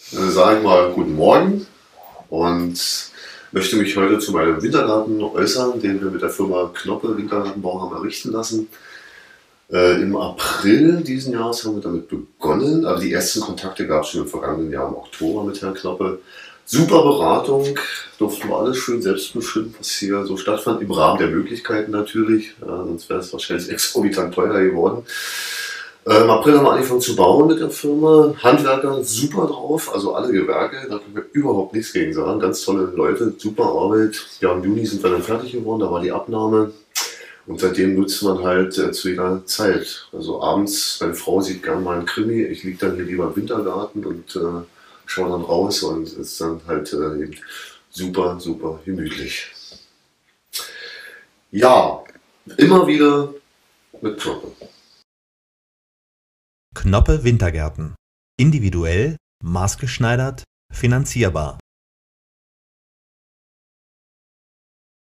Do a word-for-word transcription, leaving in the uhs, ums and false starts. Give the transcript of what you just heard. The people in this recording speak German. Sage mal guten Morgen und möchte mich heute zu meinem Wintergarten äußern, den wir mit der Firma Knoppe Wintergartenbau haben errichten lassen. Äh, Im April diesen Jahres haben wir damit begonnen, aber die ersten Kontakte gab es schon im vergangenen Jahr im Oktober mit Herrn Knoppe. Super Beratung, durften wir alles schön selbst bestimmen, was hier so stattfand, im Rahmen der Möglichkeiten natürlich, ja, sonst wäre es wahrscheinlich exorbitant teuer geworden. Äh, Im April haben wir angefangen zu bauen mit der Firma, Handwerker super drauf, also alle Gewerke, da können wir überhaupt nichts gegen sagen, ganz tolle Leute, super Arbeit. Ja, im Juni sind wir dann fertig geworden, da war die Abnahme. Und seitdem nutzt man halt äh, zu jeder Zeit. Also abends, meine Frau sieht gerne mal einen Krimi, ich liege dann hier lieber im Wintergarten und äh, schaue dann raus und ist dann halt äh, eben super, super gemütlich. Ja, immer wieder mit Knoppe. Knoppe Wintergärten. Individuell, maßgeschneidert, finanzierbar.